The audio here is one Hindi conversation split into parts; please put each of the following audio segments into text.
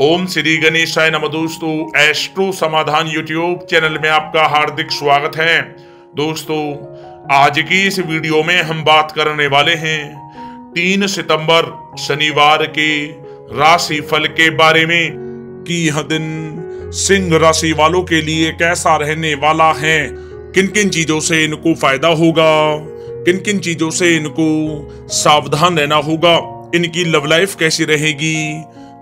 ओम श्री गणेशाय नमः। दोस्तों, एस्ट्रो समाधान यूट्यूब चैनल में आपका हार्दिक स्वागत है। दोस्तों, आज की इस वीडियो में हम बात करने वाले हैं 3 सितंबर शनिवार के राशि फल के बारे में कि यह दिन सिंह राशि वालों के लिए कैसा रहने वाला है, किन किन चीजों से इनको फायदा होगा, किन किन चीजों से इनको सावधान रहना होगा, इनकी लव लाइफ कैसी रहेगी,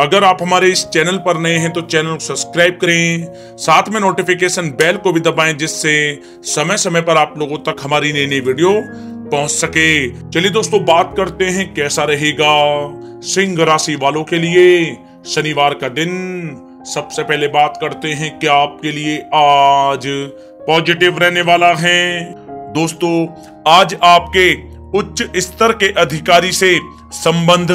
अगर आप हमारे इस चैनल पर नए हैं तो चैनल को सब्सक्राइब करें, साथ में नोटिफिकेशन बेल को भी दबाएं जिससे समय समय पर आप लोगों तक हमारी नई नई वीडियो पहुंच सके। चलिए दोस्तों, बात करते हैं कैसा रहेगा सिंह राशि वालों के लिए शनिवार का दिन। सबसे पहले बात करते हैं क्या आपके लिए आज पॉजिटिव रहने वाला है। दोस्तों, आज आपके उच्च स्तर के अधिकारी से संबंध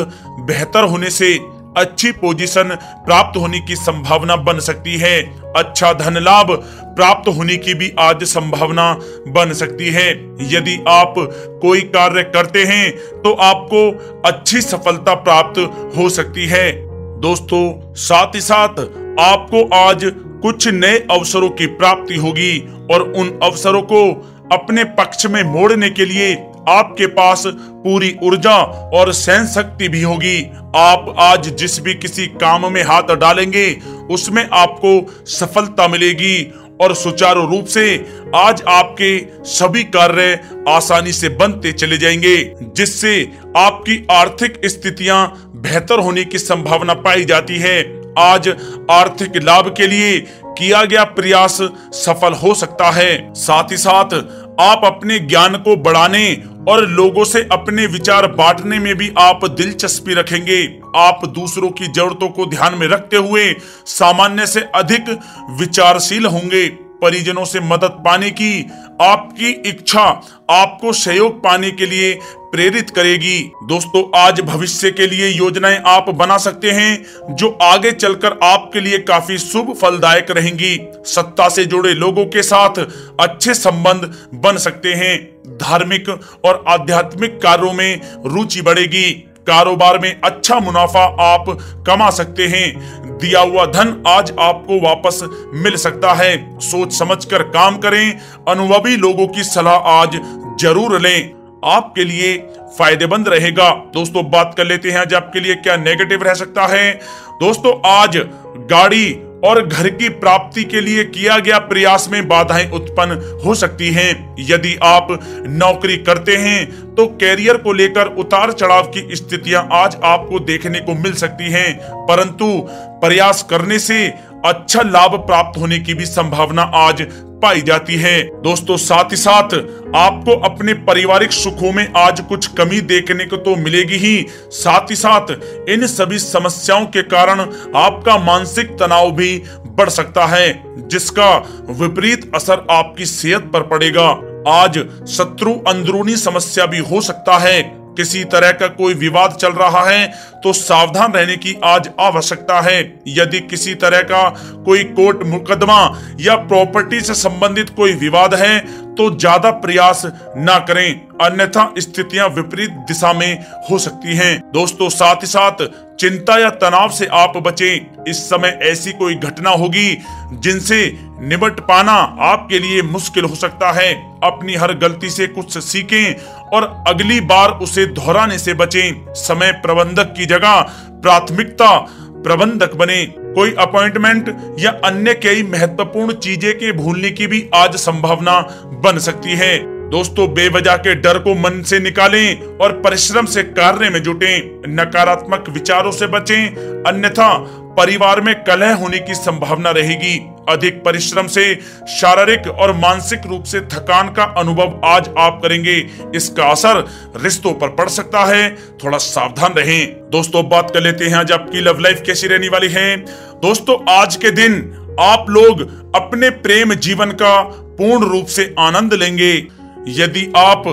बेहतर होने से अच्छी पोजीशन प्राप्त होने की संभावना बन सकती है। अच्छा धन लाभ प्राप्त होने की भी आज संभावना बन सकती है। यदि आप कोई कार्य करते हैं तो आपको अच्छी सफलता प्राप्त हो सकती है। दोस्तों, साथ ही साथ आपको आज कुछ नए अवसरों की प्राप्ति होगी और उन अवसरों को अपने पक्ष में मोड़ने के लिए आपके पास पूरी ऊर्जा और सहन शक्ति भी होगी। आप आज जिस भी किसी काम में हाथ डालेंगे उसमें आपको सफलता मिलेगी और सुचारू रूप से आज आपके सभी कार्य आसानी से बनते चले जाएंगे, जिससे आपकी आर्थिक स्थितियां बेहतर होने की संभावना पाई जाती है। आज आर्थिक लाभ के लिए किया गया प्रयास सफल हो सकता है। साथ ही साथ आप अपने ज्ञान को बढ़ाने और लोगों से अपने विचार बांटने में भी आप दिलचस्पी रखेंगे। आप दूसरों की जरूरतों को ध्यान में रखते हुए सामान्य से अधिक विचारशील होंगे। परिजनों से मदद पाने की आपकी इच्छा आपको सहयोग पाने के लिए प्रेरित करेगी। दोस्तों, आज भविष्य के लिए योजनाएं आप बना सकते हैं जो आगे चलकर आपके लिए काफी शुभ फलदायक रहेंगी। सत्ता से जुड़े लोगों के साथ अच्छे संबंध बन सकते हैं। धार्मिक और आध्यात्मिक कार्यों में रुचि बढ़ेगी। कारोबार में अच्छा मुनाफा आप कमा सकते हैं। दिया हुआ धन आज आपको वापस मिल सकता है। सोच समझकर काम करें। अनुभवी लोगों की सलाह आज जरूर लें, आपके लिए फायदेमंद रहेगा। दोस्तों, बात कर लेते हैं आज आपके लिए क्या नेगेटिव रह सकता है। दोस्तों, आज गाड़ी और घर की प्राप्ति के लिए किया गया प्रयास में बाधाएं उत्पन्न हो सकती हैं। यदि आप नौकरी करते हैं तो कैरियर को लेकर उतार चढ़ाव की स्थितियां आज आपको देखने को मिल सकती हैं, परंतु प्रयास करने से अच्छा लाभ प्राप्त होने की भी संभावना आज पाई जाती है। दोस्तों, साथ ही साथ आपको अपने पारिवारिक सुखों में आज कुछ कमी देखने को तो मिलेगी ही, साथ ही साथ इन सभी समस्याओं के कारण आपका मानसिक तनाव भी बढ़ सकता है, जिसका विपरीत असर आपकी सेहत पर पड़ेगा। आज शत्रु अंदरूनी समस्या भी हो सकता है। किसी तरह का कोई विवाद चल रहा है तो सावधान रहने की आज आवश्यकता है। यदि किसी तरह का कोई कोर्ट मुकदमा या प्रॉपर्टी से संबंधित कोई विवाद है तो ज्यादा प्रयास ना करें, अन्यथा स्थितियां विपरीत दिशा में हो सकती हैं। दोस्तों, साथ ही साथ चिंता या तनाव से आप बचें। इस समय ऐसी कोई घटना होगी जिनसे निपट पाना आपके लिए मुश्किल हो सकता है। अपनी हर गलती से कुछ सीखें और अगली बार उसे दोहराने से बचें। समय प्रबंधक की जगह प्राथमिकता प्रबंधक बने। कोई अपॉइंटमेंट या अन्य कई महत्वपूर्ण चीजें के भूलने की भी आज संभावना बन सकती है। दोस्तों, बेवजह के डर को मन से निकालें और परिश्रम से कार्य में जुटें। नकारात्मक विचारों से बचें, अन्यथा परिवार में कलह होने की संभावना रहेगी। अधिक परिश्रम से शारीरिक और मानसिक रूप से थकान का अनुभव आज आप करेंगे। इसका असर रिश्तों पर पड़ सकता है, थोड़ा सावधान रहें। दोस्तों, बात कर लेते हैं आज आपकी लव लाइफ कैसी रहने वाली है। दोस्तों, आज के दिन आप लोग अपने प्रेम जीवन का पूर्ण रूप से आनंद लेंगे। यदि आप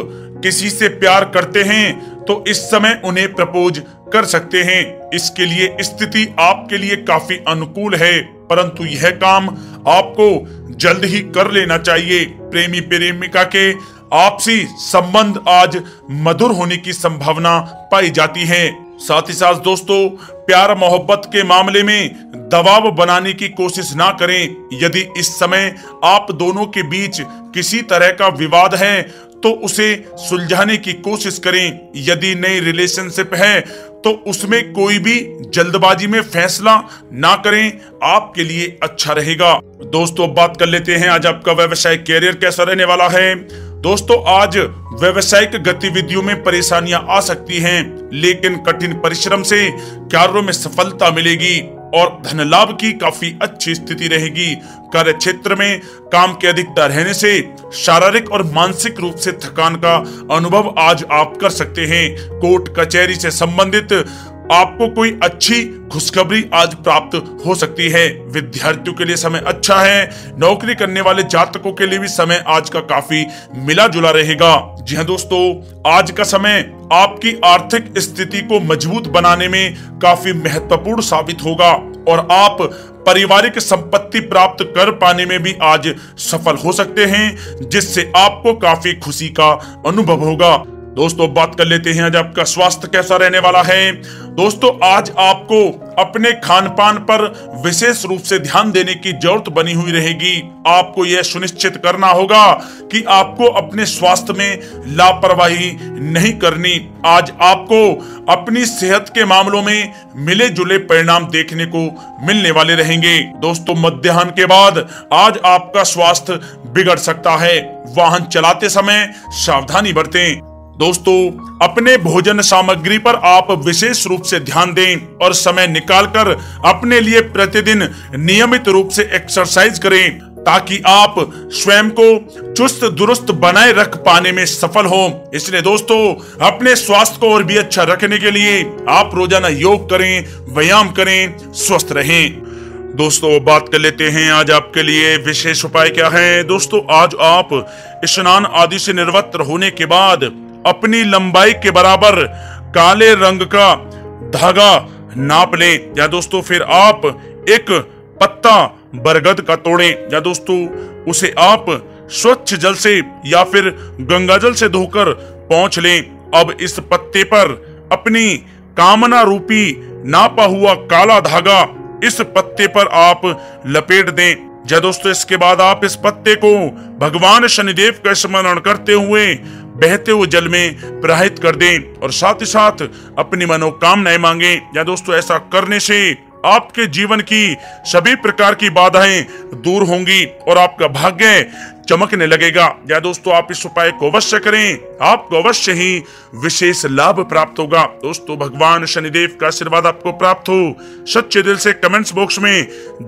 किसी से प्यार करते हैं तो इस समय उन्हें प्रपोज कर सकते हैं। इसके लिए स्थिति आपके लिए काफी अनुकूल है, परंतु यह काम आपको जल्द ही कर लेना चाहिए। प्रेमी प्रेमिका के आपसी संबंध आज मधुर होने की संभावना पाई जाती है। साथ ही साथ दोस्तों, प्यार मोहब्बत के मामले में दबाव बनाने की कोशिश ना करें। यदि इस समय आप दोनों के बीच किसी तरह का विवाद है तो उसे सुलझाने की कोशिश करें। यदि नई रिलेशनशिप है तो उसमें कोई भी जल्दबाजी में फैसला ना करें, आपके लिए अच्छा रहेगा। दोस्तों, बात कर लेते हैं आज आपका व्यवसायिक कैरियर कैसा रहने वाला है। दोस्तों, आज व्यवसायिक गतिविधियों में परेशानियां आ सकती हैं, लेकिन कठिन परिश्रम से कार्यों में सफलता मिलेगी और धन लाभ की काफी अच्छी स्थिति रहेगी। कार्य क्षेत्र में काम के अधिकता रहने से शारीरिक और मानसिक रूप से थकान का अनुभव आज आप कर सकते हैं। कोर्ट कचहरी से संबंधित आपको कोई अच्छी खुशखबरी आज प्राप्त हो सकती है। विद्यार्थियों के लिए समय अच्छा है। नौकरी करने वाले जातकों के लिए भी समय आज का काफी मिला जुला रहेगा। जी हाँ दोस्तों, आज का समय आपकी आर्थिक स्थिति को मजबूत बनाने में काफी महत्वपूर्ण साबित होगा और आप पारिवारिक संपत्ति प्राप्त कर पाने में भी आज सफल हो सकते हैं, जिससे आपको काफी खुशी का अनुभव होगा। दोस्तों, बात कर लेते हैं आज आपका स्वास्थ्य कैसा रहने वाला है। दोस्तों, आज आपको अपने खान पान पर विशेष रूप से ध्यान देने की जरूरत बनी हुई रहेगी। आपको यह सुनिश्चित करना होगा कि आपको अपने स्वास्थ्य में लापरवाही नहीं करनी। आज आपको अपनी सेहत के मामलों में मिले जुले परिणाम देखने को मिलने वाले रहेंगे। दोस्तों, मध्याह्न के बाद आज आपका स्वास्थ्य बिगड़ सकता है। वाहन चलाते समय सावधानी बरतें। दोस्तों, अपने भोजन सामग्री पर आप विशेष रूप से ध्यान दें और समय निकालकर अपने लिए प्रतिदिन नियमित रूप से एक्सरसाइज करें, ताकि आप स्वयं को चुस्त दुरुस्त बनाए रख पाने में सफल हो। इसलिए दोस्तों, अपने स्वास्थ्य को और भी अच्छा रखने के लिए आप रोजाना योग करें, व्यायाम करें, स्वस्थ रहें। दोस्तों, बात कर लेते हैं आज आपके लिए विशेष उपाय क्या है। दोस्तों, आज आप स्नान आदि से निवृत्त होने के बाद अपनी लंबाई के बराबर काले रंग का धागा नाप लें, या दोस्तों फिर आप एक पत्ता बरगद का तोड़ें, या दोस्तों उसे आप स्वच्छ जल से या फिर गंगा जल से धोकर पोंछ लें। अब इस पत्ते पर अपनी कामना रूपी नापा हुआ काला धागा इस पत्ते पर आप लपेट दें। या दोस्तों, इसके बाद आप इस पत्ते को भगवान शनिदेव का स्मरण करते हुए बहते हुए जल में प्रवाहित कर दें और साथ ही साथ अपनी मनोकामनाएं मांगे। या दोस्तों, ऐसा करने से आपके जीवन की सभी प्रकार की बाधाएं दूर होंगी और आपका भाग्य चमकने लगेगा। या दोस्तों, आप इस उपाय को अवश्य करें, आपको अवश्य ही विशेष लाभ प्राप्त होगा। दोस्तों, भगवान शनिदेव का आशीर्वाद आपको प्राप्त हो। सच्चे दिल से कमेंट्स बॉक्स में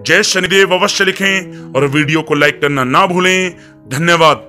जय शनिदेव अवश्य लिखें और वीडियो को लाइक करना ना भूलें। धन्यवाद।